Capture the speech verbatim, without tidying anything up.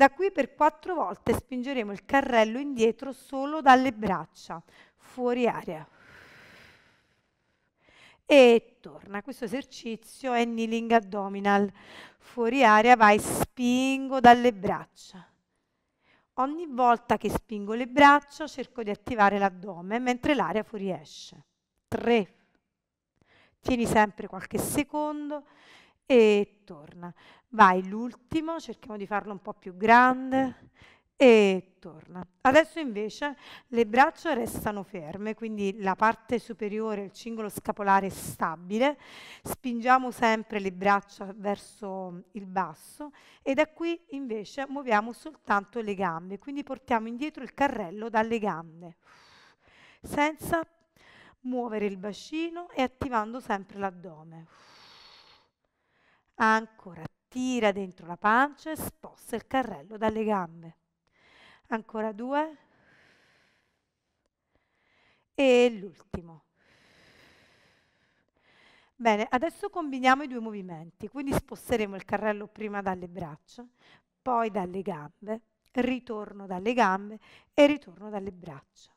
Da qui per quattro volte spingeremo il carrello indietro solo dalle braccia, fuori aria. E torna. Questo esercizio è kneeling abdominal. Fuori aria, vai, spingo dalle braccia. Ogni volta che spingo le braccia cerco di attivare l'addome mentre l'aria fuoriesce. tre. Tieni sempre qualche secondo e torna. Vai, l'ultimo, cerchiamo di farlo un po' più grande e torna. Adesso invece le braccia restano ferme, quindi la parte superiore, il cingolo scapolare è stabile. Spingiamo sempre le braccia verso il basso e da qui invece muoviamo soltanto le gambe, quindi portiamo indietro il carrello dalle gambe, senza muovere il bacino e attivando sempre l'addome. Ancora, tira dentro la pancia e sposta il carrello dalle gambe. Ancora due. E l'ultimo. Bene, adesso combiniamo i due movimenti, quindi sposteremo il carrello prima dalle braccia, poi dalle gambe, ritorno dalle gambe e ritorno dalle braccia.